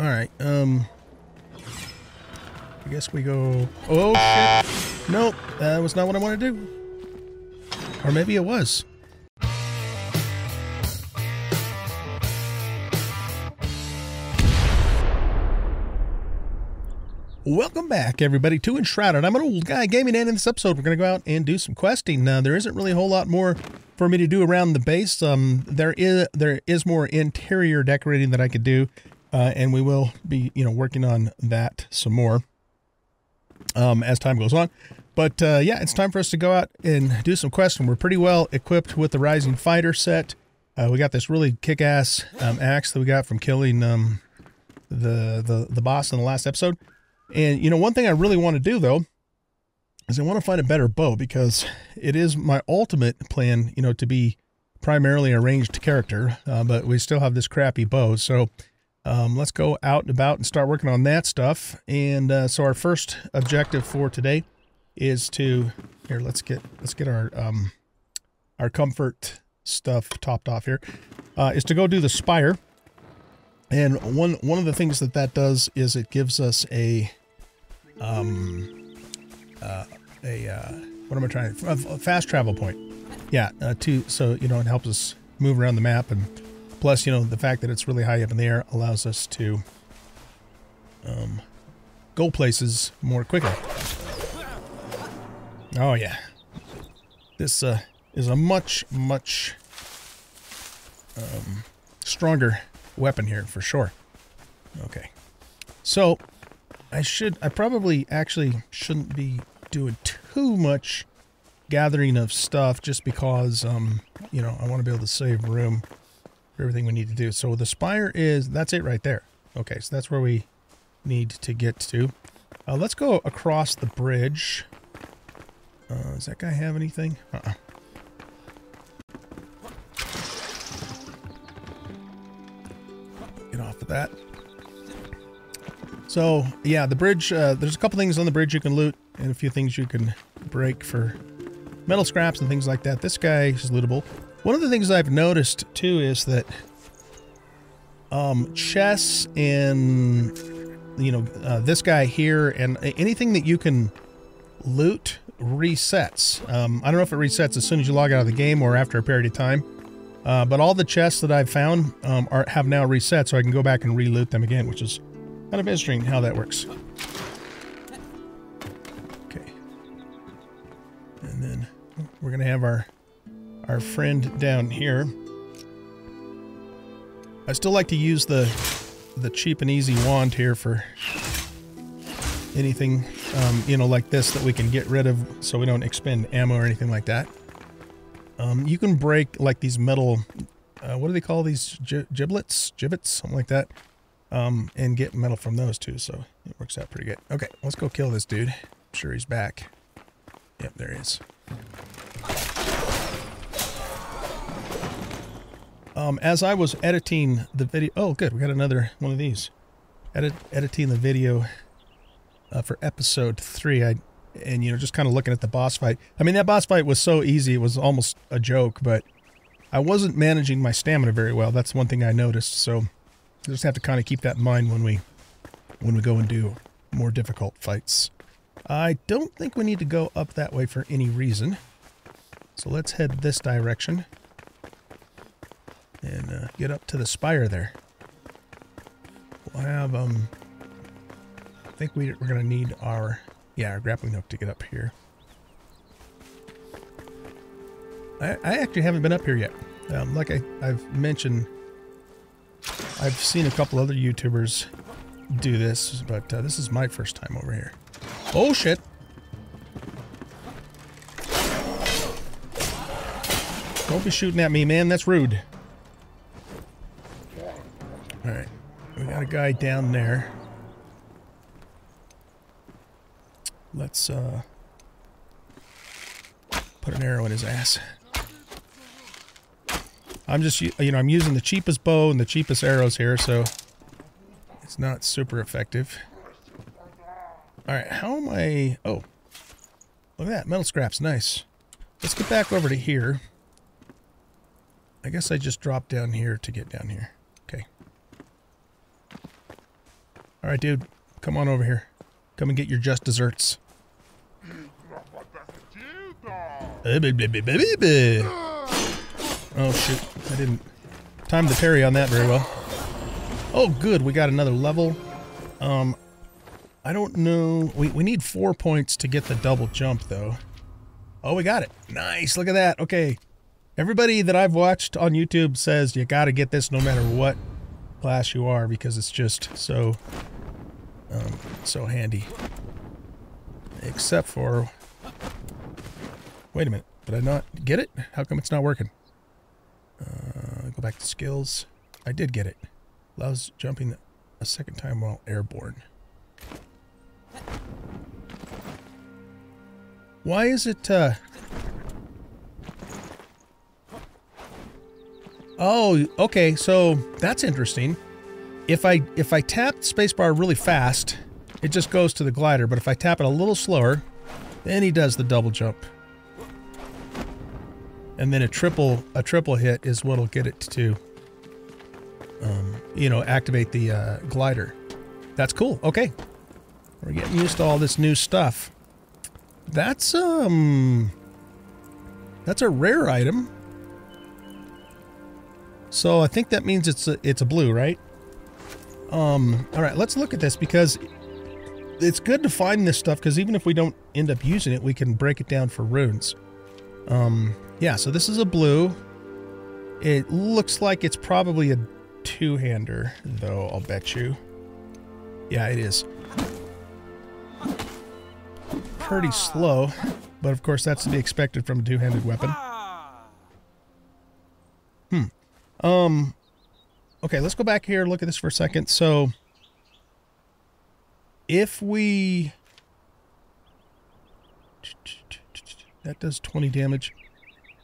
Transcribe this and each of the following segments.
All right. I guess we go. Oh shit! Nope, that was not what I wanted to do. Or maybe it was. Welcome back, everybody, to Enshrouded. I'm an old guy gaming, and in this episode, we're going to go out and do some questing. Now, there isn't really a whole lot more for me to do around the base. There is more interior decorating that I could do, and we will be, working on that some more as time goes on. But yeah, it's time for us to go out and do some questing. We're pretty well equipped with the Rising Fighter set. We got this really kick-ass axe that we got from killing the boss in the last episode. And, one thing I really want to do, though, is I want to find a better bow, because it is my ultimate plan, to be primarily a ranged character, but we still have this crappy bow. So let's go out and about and start working on that stuff. And so our first objective for today is to, here, let's get our comfort stuff topped off here, is to go do the spire. And one of the things that that does is it gives us a fast travel point. Yeah, it helps us move around the map, and plus, the fact that it's really high up in the air allows us to go places more quickly. Oh yeah, this is a much stronger weapon here for sure. Okay, so I probably actually shouldn't be doing too much gathering of stuff, just because I want to be able to save room for everything we need to do. So the spire that's it right there. Okay, so that's where we need to get to. Let's go across the bridge. Does that guy have anything? Uh-uh. Off of that. So yeah, the bridge, there's a couple things on the bridge you can loot, and a few things you can break for metal scraps and things like that. This guy is lootable. One of the things I've noticed too is that chests and this guy here and anything that you can loot resets. I don't know if it resets as soon as you log out of the game or after a period of time. But all the chests that I've found have now reset, so I can go back and re-loot them again, which is kind of interesting how that works. Okay. And then we're going to have our friend down here. I still like to use the cheap and easy wand here for anything, like this that we can get rid of, so we don't expend ammo or anything like that. You can break like these metal, what do they call these, giblets, something like that, and get metal from those too. So it works out pretty good. Okay, let's go kill this dude. I'm sure he's back. Yep, there he is. As I was editing the video, oh good, we got another one of these. Editing the video for episode 3. And just kind of looking at the boss fight. I mean, that boss fight was so easy, it was almost a joke, but I wasn't managing my stamina very well. That's one thing I noticed, so I just have to kind of keep that in mind when we go and do more difficult fights. I don't think we need to go up that way for any reason, so let's head this direction and get up to the spire there. We'll have I think we're gonna need our grappling hook to get up here. I actually haven't been up here yet. Like I've mentioned, I've seen a couple other YouTubers do this, but this is my first time over here. Oh shit! Don't be shooting at me, man. That's rude. Alright. We got a guy down there. Let's put an arrow in his ass. I'm just, I'm using the cheapest bow and the cheapest arrows here, so it's not super effective. All right, how am I? Oh, look at that, metal scraps, nice. Let's get back over to here. I guess I just dropped down here to get down here. Okay. Alright, dude. Come on over here. Come and get your just desserts. Oh, shoot. I didn't time the parry on that very well. Oh, good. We got another level. I don't know. We need 4 points to get the double jump, though. Oh, we got it. Nice. Look at that. Okay. Everybody that I've watched on YouTube says you got to get this no matter what class you are because it's just so, so handy. Except for... Wait a minute. Did I not get it? How come it's not working? Go back to skills. I did get it. Allows jumping a second time while airborne. Why is it, Oh, okay, so that's interesting. If I tap spacebar really fast, it just goes to the glider, but if I tap it a little slower, then he does the double jump. And then a triple hit is what'll get it to you know, activate the glider. That's cool. Okay. We're getting used to all this new stuff. That's a rare item. So I think that means it's a blue, right? All right, let's look at this because it's good to find this stuff because even if we don't end up using it, we can break it down for runes. Yeah, so this is a blue. It looks like it's probably a two-hander, though, I'll bet you. Yeah, it is. Pretty slow, but of course that's to be expected from a two-handed weapon. Okay, let's go back here and look at this for a second. So, if we... That does 20 damage.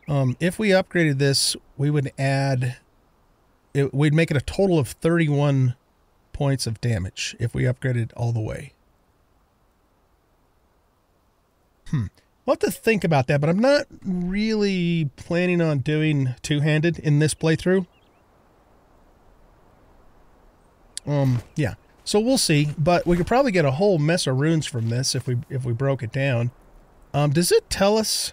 If we upgraded this, we would add... We'd make it a total of 31 points of damage if we upgraded all the way. We'll have to think about that, but I'm not really planning on doing two-handed in this playthrough. Yeah, so we'll see, but we could probably get a whole mess of runes from this if we broke it down. Does it tell us?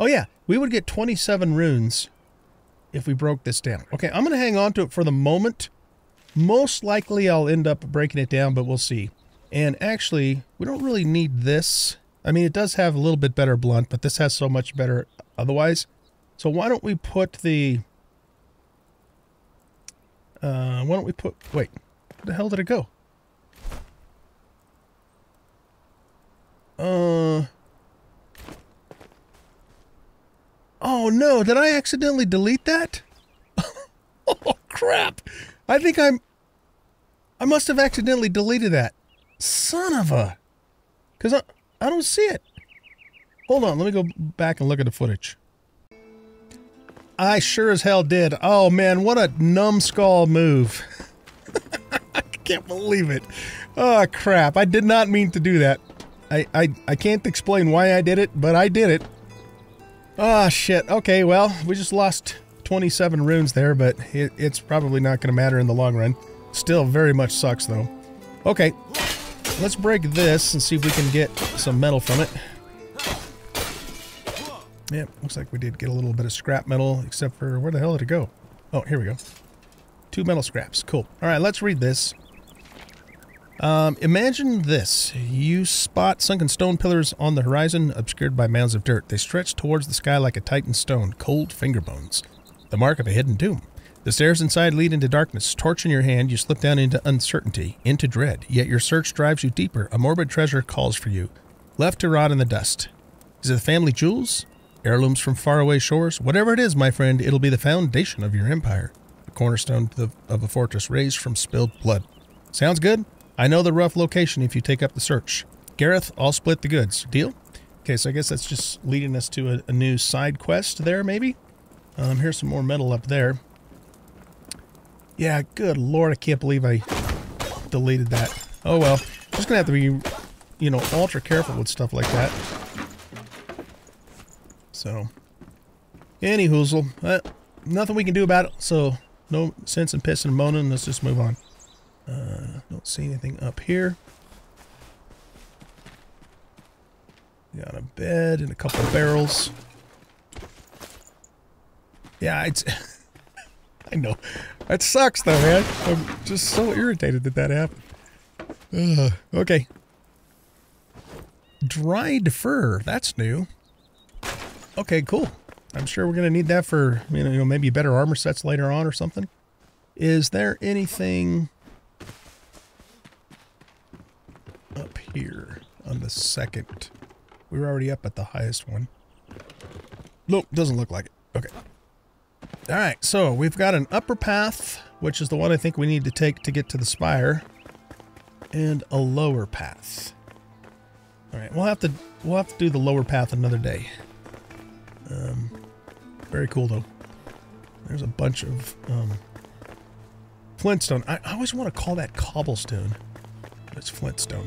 Oh yeah, we would get 27 runes if we broke this down. Okay, I'm going to hang on to it for the moment. Most likely I'll end up breaking it down, but we'll see. And actually, we don't really need this. I mean, it does have a little bit better blunt, but this has so much better otherwise. So why don't we put the... why don't we put... Wait, where the hell did it go? Oh, no, did I accidentally delete that? Oh, crap. I think I must have accidentally deleted that. Son of a... Because I don't see it. Hold on, let me go back and look at the footage. I sure as hell did. Oh, man, what a numbskull move. I can't believe it. Oh, crap. I did not mean to do that. I can't explain why I did it, but I did it. Oh, shit. Okay, well, we just lost 27 runes there, but it's probably not going to matter in the long run. Still very much sucks, though. Okay. Let's break this and see if we can get some metal from it. Yeah, looks like we did get a little bit of scrap metal, except for... Where the hell did it go? Oh, here we go. 2 metal scraps. Cool. All right, let's read this. Imagine this. You spot sunken stone pillars on the horizon, obscured by mounds of dirt. They stretch towards the sky like a titan stone, cold finger bones. The mark of a hidden doom. The stairs inside lead into darkness. Torch in your hand, you slip down into uncertainty, into dread. Yet your search drives you deeper. A morbid treasure calls for you. Left to rot in the dust. Is it the family jewels? Heirlooms from faraway shores? Whatever it is, my friend, it'll be the foundation of your empire. The cornerstone of a fortress raised from spilled blood. Sounds good? I know the rough location if you take up the search. Gareth, I'll split the goods. Deal? Okay, so I guess that's just leading us to a new side quest there, maybe? Here's some more metal up there. Yeah, good lord, I can't believe I deleted that. Oh well, just gonna have to be, you know, ultra careful with stuff like that. So, any hoozle, nothing we can do about it, so no sense in pissing and moaning, let's just move on. Don't see anything up here. Got a bed and a couple of barrels. Yeah, it's... I know. That sucks though, man. I'm just so irritated that that happened. Okay. Dried fur. That's new. Okay, cool. I'm sure we're going to need that for, you know, maybe better armor sets later on or something. Is there anything up here on the second? We were already up at the highest one. Nope, doesn't look like it. Okay. All right, so we've got an upper path, which is the one I think we need to take to get to the spire, and a lower path. All right, we'll have to do the lower path another day. Very cool though. There's a bunch of flintstone. I always want to call that cobblestone, but it's flintstone.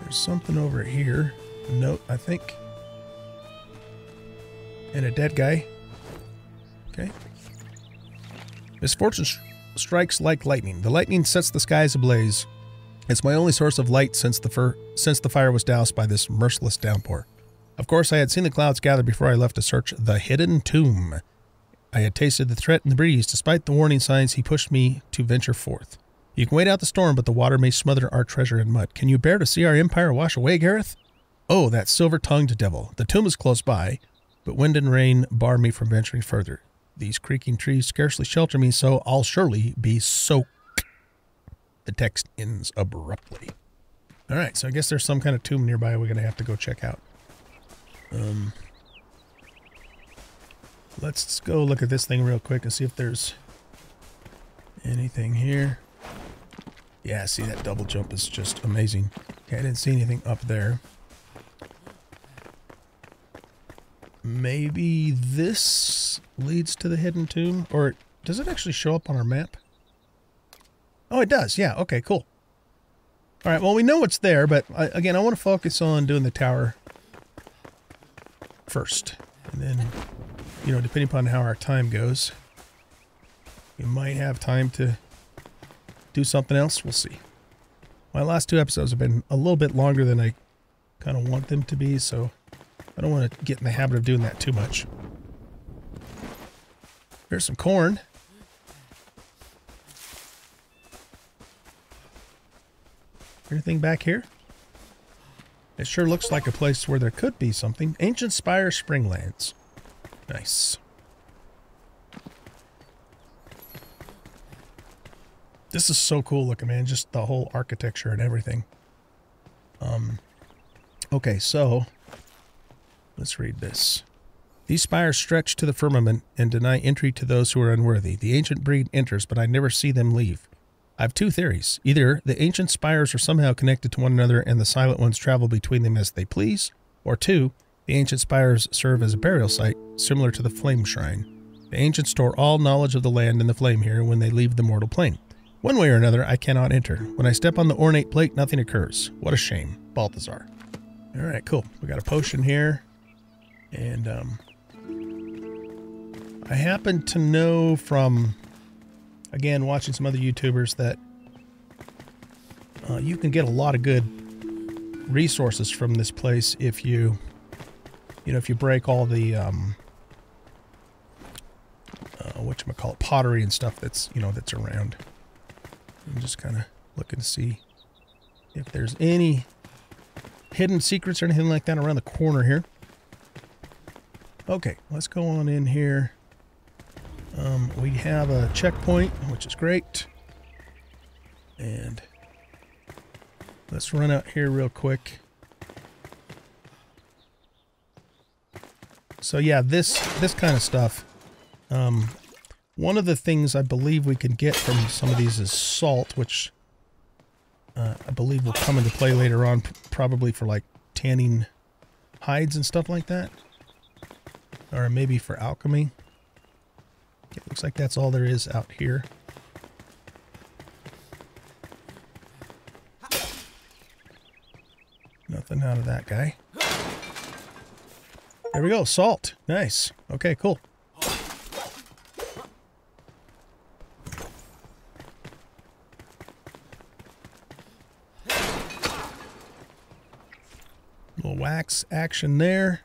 There's something over here. A note, I think. And a dead guy. Okay. Misfortune strikes like lightning. The lightning sets the skies ablaze. It's my only source of light since the fire was doused by this merciless downpour. Of course, I had seen the clouds gather before I left to search the hidden tomb. I had tasted the threat in the breeze. Despite the warning signs, he pushed me to venture forth. You can wait out the storm, but the water may smother our treasure in mud. Can you bear to see our empire wash away, Gareth? Oh, that silver-tongued devil. The tomb is close by, but wind and rain bar me from venturing further. These creaking trees scarcely shelter me, so I'll surely be soaked. The text ends abruptly. All right, so I guess there's some kind of tomb nearby we're going to have to go check out. Let's go look at this thing real quick and see if there's anything here. Yeah, see, that double jump is just amazing. Okay, I didn't see anything up there. Maybe this leads to the hidden tomb? Or does it actually show up on our map? Oh, it does. Yeah. Okay, cool. All right. Well, we know it's there, but again, I want to focus on doing the tower first. And then, you know, depending upon how our time goes, we might have time to do something else. We'll see. My last two episodes have been a little bit longer than I kind of want them to be, so I don't want to get in the habit of doing that too much. Here's some corn. Anything back here? It sure looks like a place where there could be something. Ancient Spire Springlands. Nice. This is so cool looking, man. Just the whole architecture and everything. Okay, so let's read this. These spires stretch to the firmament and deny entry to those who are unworthy. The ancient breed enters, but I never see them leave. I have two theories. Either the ancient spires are somehow connected to one another and the silent ones travel between them as they please, or two, the ancient spires serve as a burial site, similar to the flame shrine. The ancients store all knowledge of the land and the flame here when they leave the mortal plane. One way or another, I cannot enter. When I step on the ornate plate, nothing occurs. What a shame. Balthazar. All right, cool. We got a potion here. And I happen to know from... Again, watching some other YouTubers that you can get a lot of good resources from this place if you break all the whatchamacallit, pottery and stuff that's that's around. I'm just kind of looking to see if there's any hidden secrets or anything like that around the corner here. Okay, let's go on in here. We have a checkpoint, which is great. And let's run out here real quick. So yeah, this kind of stuff. One of the things I believe we can get from some of these is salt, which I believe will come into play later on, probably for like tanning hides and stuff like that. Or maybe for alchemy. It looks like that's all there is out here. Nothing out of that guy. There we go. Salt. Nice. Okay, cool. 6 action there.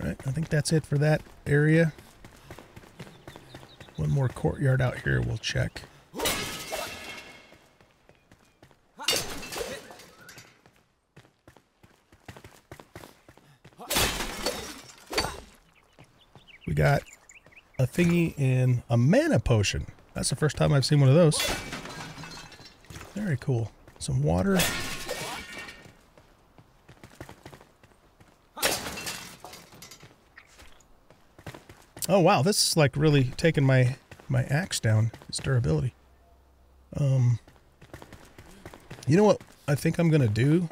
All right, I think that's it for that area. One more courtyard out here we'll check. We got a thingy and a mana potion. That's the first time I've seen one of those. Very cool. Some water. Oh wow, this is like really taking my axe down, its durability. You know what I think I'm gonna do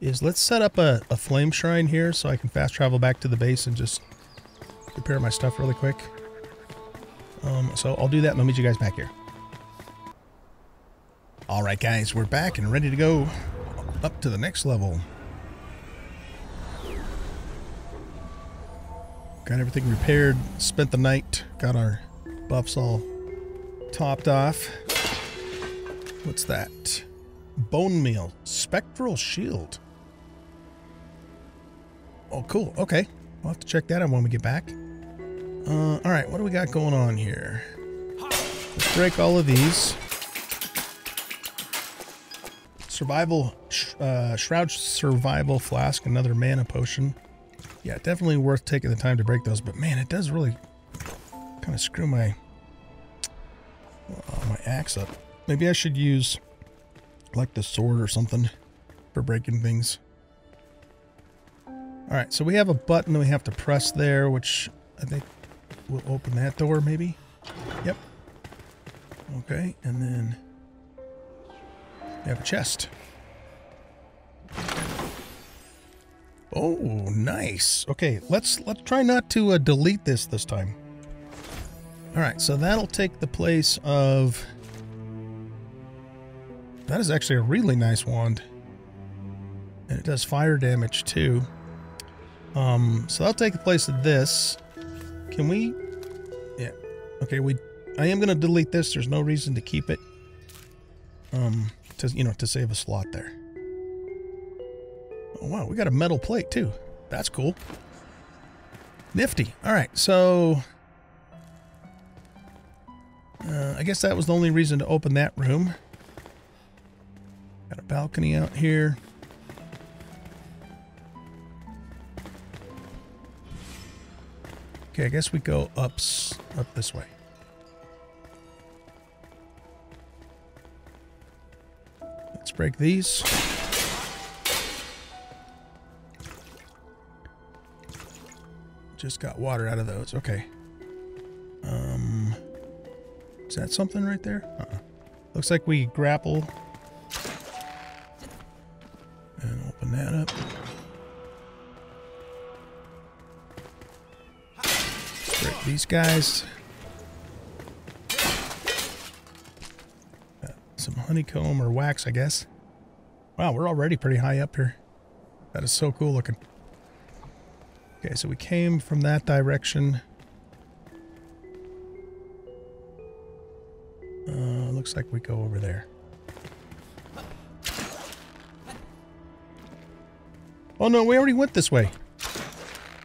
is let's set up a flame shrine here so I can fast travel back to the base and just prepare my stuff really quick. So I'll do that and I'll meet you guys back here. Alright guys, we're back and ready to go up to the next level. Got everything repaired, spent the night, got our buffs all topped off. What's that? Bone meal, spectral shield. Oh, cool. Okay. We'll have to check that out when we get back. All right, what do we got going on here? Let's break all of these. Survival, Shroud Survival Flask, another mana potion. Yeah, definitely worth taking the time to break those, but man, it does really kind of screw my axe up. Maybe I should use like the sword or something for breaking things. All right, so we have a button that we have to press there, which I think will open that door maybe. Yep. Okay, and then we have a chest. Oh, nice. Okay, let's try not to delete this time. All right, so that'll take the place of... That is actually a really nice wand. And it does fire damage too. So that'll take the place of this. Can we... Yeah. Okay, I am going to delete this. There's no reason to keep it. To save a slot there. Oh, wow, we got a metal plate, too. That's cool. Nifty. All right, so... I guess that was the only reason to open that room. Got a balcony out here. Okay, I guess we go up this way. Let's break these. Just got water out of those. Okay. Is that something right there? Uh-uh. Looks like we grapple. And open that up. Break these guys. Got some honeycomb or wax, I guess. Wow, we're already pretty high up here. That is so cool looking. Okay, so we came from that direction. Looks like we go over there. Oh no, we already went this way.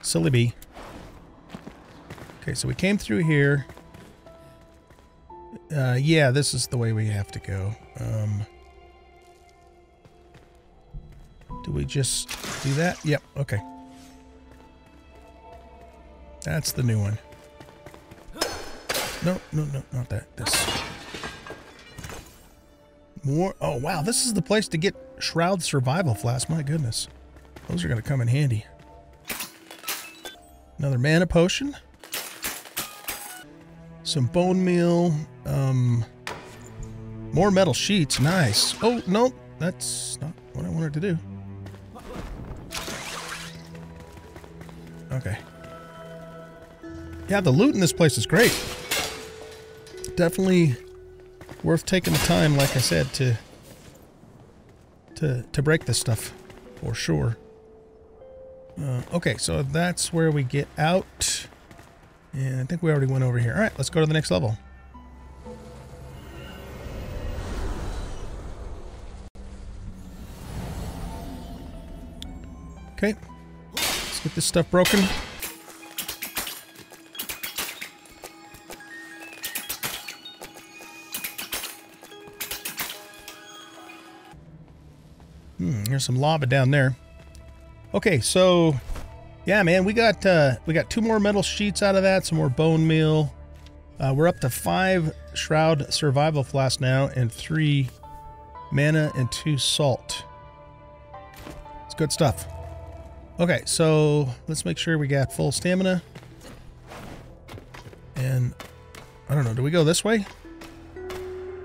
Silly bee. Okay, so we came through here. Yeah, this is the way we have to go. Do we just do that? Yep, okay. That's the new one. No, not that. This. More. Oh, wow. This is the place to get Shroud Survival Flask. My goodness. Those are going to come in handy. Another mana potion. Some bone meal. More metal sheets. Nice. Oh, no. That's not what I wanted to do. Okay. Yeah, the loot in this place is great. Definitely worth taking the time, like I said, to break this stuff for sure. Okay, so that's where we get out. And I think we already went over here. All right, let's go to the next level. Okay. Let's get this stuff broken. Here's some lava down there. Okay, so yeah, man, we got two more metal sheets out of that, some more bone meal. We're up to 5 shroud survival flasks now, and 3 mana and 2 salt. It's good stuff. Okay, so let's make sure we got full stamina. And I don't know, do we go this way?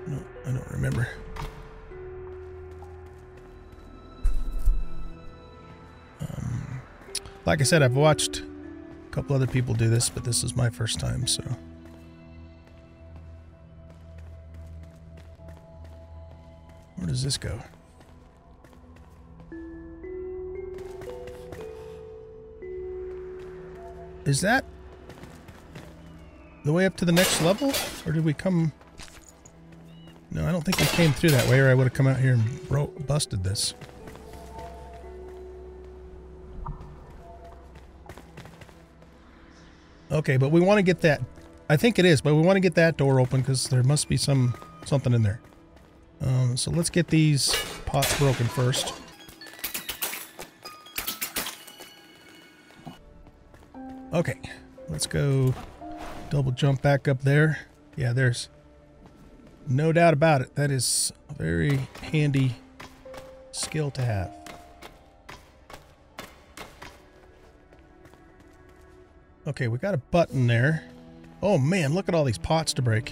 No, I don't remember. Like I said, I've watched a couple other people do this, but this is my first time, so. Where does this go? Is that the way up to the next level? Or did we come? No, I don't think we came through that way, or I would have come out here and busted this. Okay, but we want to get that. I think it is, but we want to get that door open because there must be something in there. So let's get these pots broken first. Okay, let's go double jump back up there. Yeah, there's no doubt about it. That is a very handy skill to have. Okay, we got a button there. Oh man, look at all these pots to break.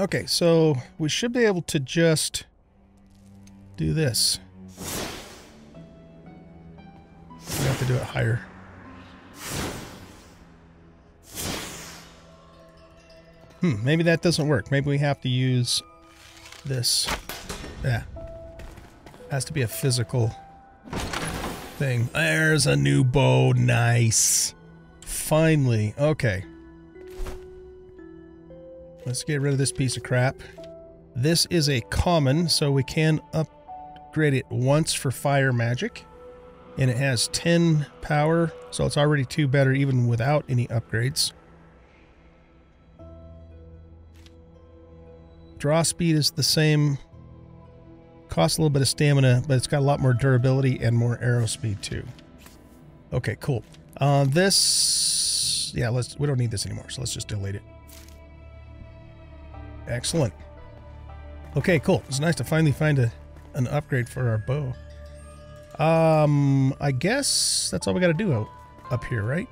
Okay, so we should be able to just do this. We have to do it higher. Maybe that doesn't work. Maybe we have to use this. Yeah. Has to be a physical thing. There's a new bow. Nice. Finally. Okay. Let's get rid of this piece of crap. This is a common, so we can upgrade it once for fire magic. And it has 10 power, so it's already 2 better even without any upgrades. Draw speed is the same. Costs a little bit of stamina, but it's got a lot more durability and more arrow speed too. Okay, cool. This, yeah, we don't need this anymore, so let's just delete it. Excellent. Okay, cool. It's nice to finally find an upgrade for our bow. I guess that's all we got to do up here, right?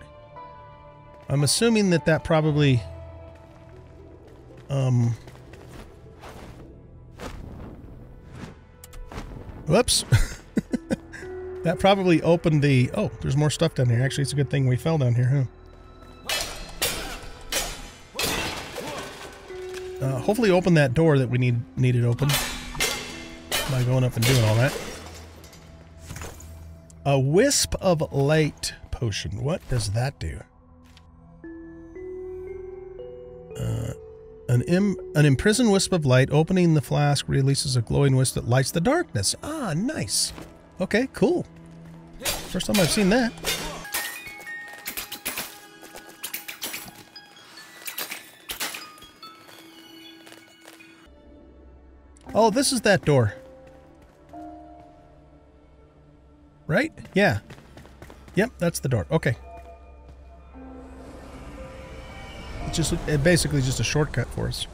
I'm assuming that probably whoops. That probably opened the... Oh, there's more stuff down here. Actually, it's a good thing we fell down here, huh? Hopefully open that door that we needed open by going up and doing all that. A wisp of light potion. What does that do? An imprisoned wisp of light. Opening the flask releases a glowing wisp that lights the darkness. Ah, nice. Okay, cool. First time I've seen that. Oh, this is that door. Right? Yeah. Yep, that's the door. Okay. It's basically just a shortcut for us.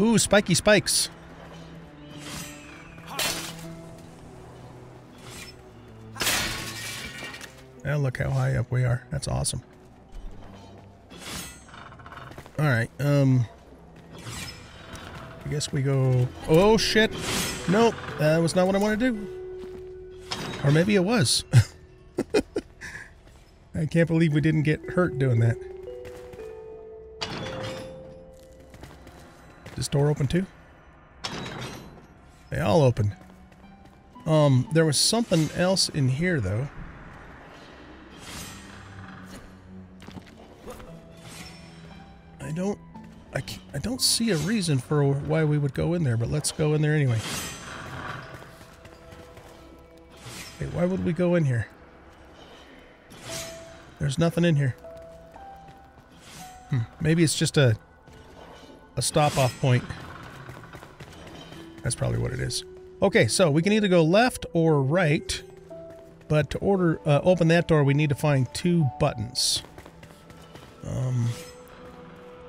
Ooh, spiky spikes. Now look how high up we are. That's awesome. Alright, I guess we go... Oh, shit! Nope, that was not what I wanted to do. Or maybe it was. I can't believe we didn't get hurt doing that. Is this door open too? They all open. There was something else in here though. I don't see a reason for why we would go in there, but let's go in there anyway. Wait, why would we go in here? There's nothing in here. Maybe it's just a stop-off point. That's probably what it is. Okay, so we can either go left or right, but to open that door, we need to find two buttons.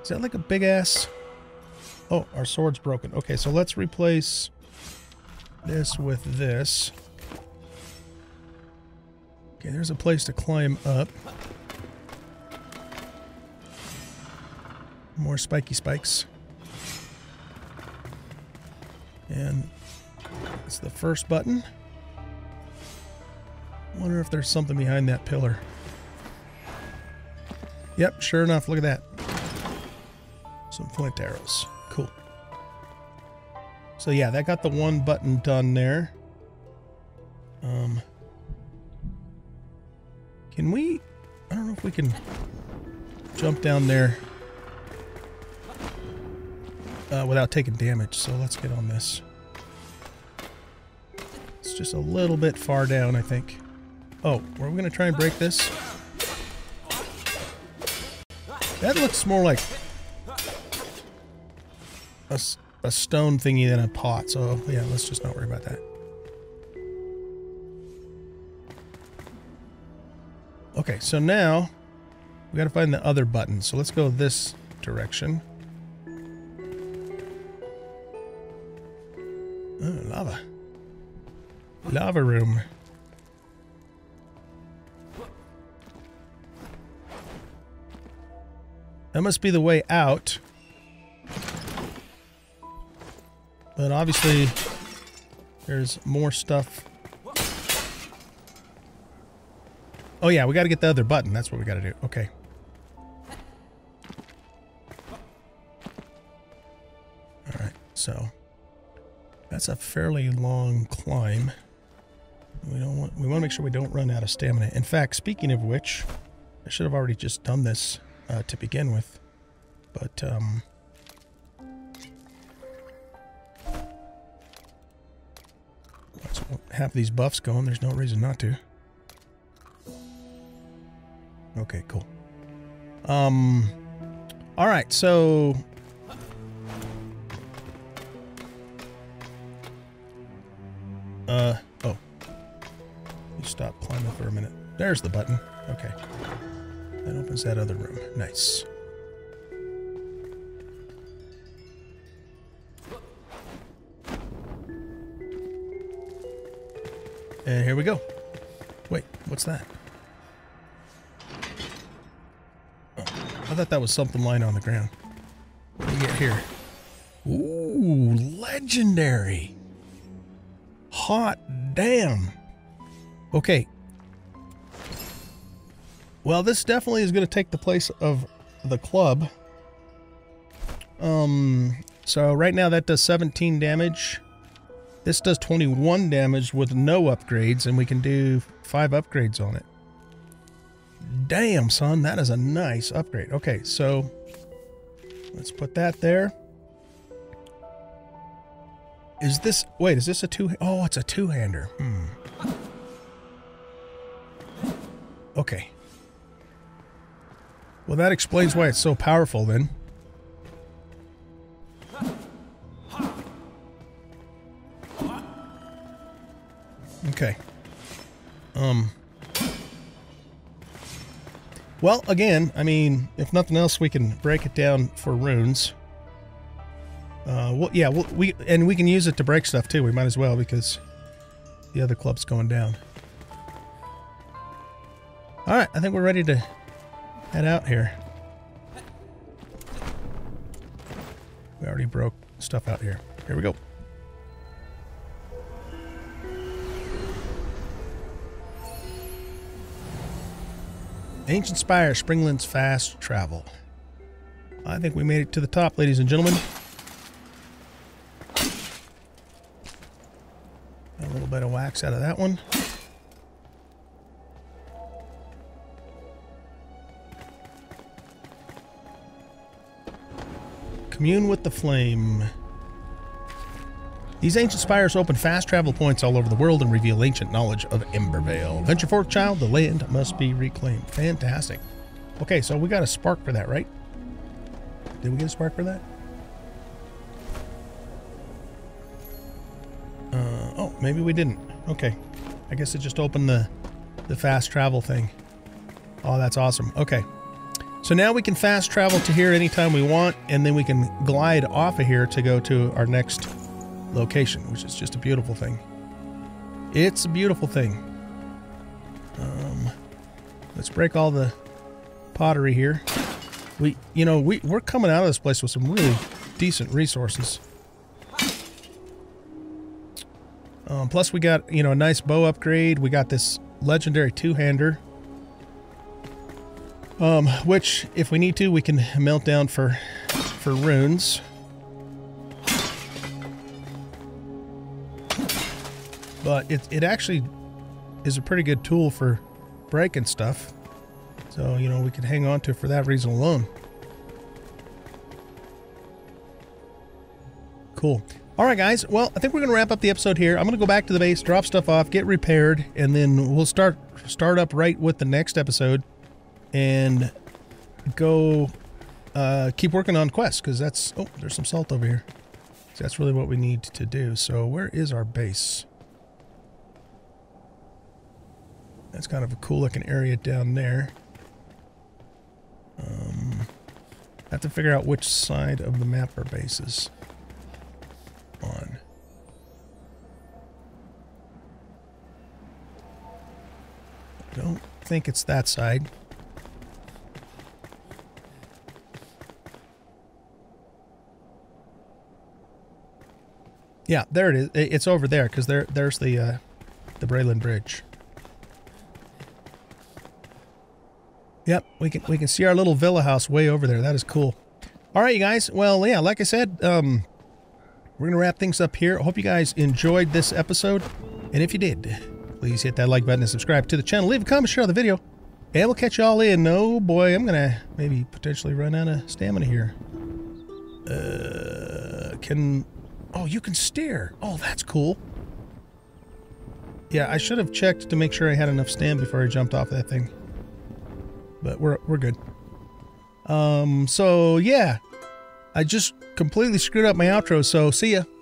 Is that like a big ass? Oh, our sword's broken. Okay, so let's replace this with this. Okay, there's a place to climb up. More spiky spikes. And it's the first button. Wonder if there's something behind that pillar. Yep, sure enough, look at that. Some flint arrows. Cool. So yeah, that got the one button done there. Can we... I don't know if we can jump down there without taking damage, so let's get on this. It's just a little bit far down, I think. Oh, we're going to try and break this. That looks more like a stone thingy than a pot, so yeah, let's just not worry about that. Okay, so now we got to find the other button, so let's go this direction. Oh, lava. Lava room. That must be the way out. But obviously, there's more stuff. Oh yeah, we gotta get the other button. That's what we gotta do. Okay. Alright, so that's a fairly long climb. We want to make sure we don't run out of stamina. In fact, speaking of which, I should have already just done this to begin with. But half of these buffs going, there's no reason not to. Okay, cool. All right, so oh, you stop climbing for a minute. There's the button. Okay, that opens that other room. Nice. And here we go. Wait, what's that? Oh, I thought that was something lying on the ground. What do we get here? Ooh, legendary. Hot damn. Okay. Well, this definitely is going to take the place of the club. So right now that does 17 damage. This does 21 damage with no upgrades, and we can do 5 upgrades on it. Damn, son, that is a nice upgrade. Okay, so let's put that there. Is this... wait, is this a two... oh, it's a two-hander. Okay. Well, that explains why it's so powerful, then. Okay. Well, again, I mean, if nothing else, we can break it down for runes. We can use it to break stuff too. We might as well, because the other club's going down. All right, I think we're ready to head out here. We already broke stuff out here. Here we go. Ancient Spire Springlands Fast Travel. I think we made it to the top, ladies and gentlemen. A little bit of wax out of that one. Commune with the flame. These ancient spires open fast travel points all over the world and reveal ancient knowledge of Embervale. Venture forth, child. The land must be reclaimed. Fantastic. Okay, so we got a spark for that, right? Did we get a spark for that? Oh, maybe we didn't. Okay. I guess it just opened the fast travel thing. Oh, that's awesome. Okay. So now we can fast travel to here anytime we want, and then we can glide off of here to go to our next location, which is just a beautiful thing. It's a beautiful thing. Let's break all the pottery here. We're coming out of this place with some really decent resources. Plus we got, a nice bow upgrade. We got this legendary two-hander, which if we need to, we can melt down for runes. But it actually is a pretty good tool for breaking stuff. So, we could hang on to it for that reason alone. Cool. All right, guys. Well, I think we're going to wrap up the episode here. I'm going to go back to the base, drop stuff off, get repaired, and then we'll start up right with the next episode and go keep working on quests, because that's... Oh, there's some salt over here. So that's really what we need to do. So where is our base? That's kind of a cool looking area down there. I have to figure out which side of the map our base is on. I don't think it's that side. Yeah, there it is. It's over there because there's the Brayland Bridge. Yep, we can see our little villa house way over there. That is cool. All right, you guys. Well, yeah, like I said, we're going to wrap things up here. I hope you guys enjoyed this episode. And if you did, please hit that like button and subscribe to the channel. Leave a comment, share the video. And we'll catch you all in. Oh, boy, I'm going to maybe potentially run out of stamina here. Oh, you can steer. Oh, that's cool. Yeah, I should have checked to make sure I had enough stamina before I jumped off that thing. But we're good. So yeah, I just completely screwed up my outro. So see ya.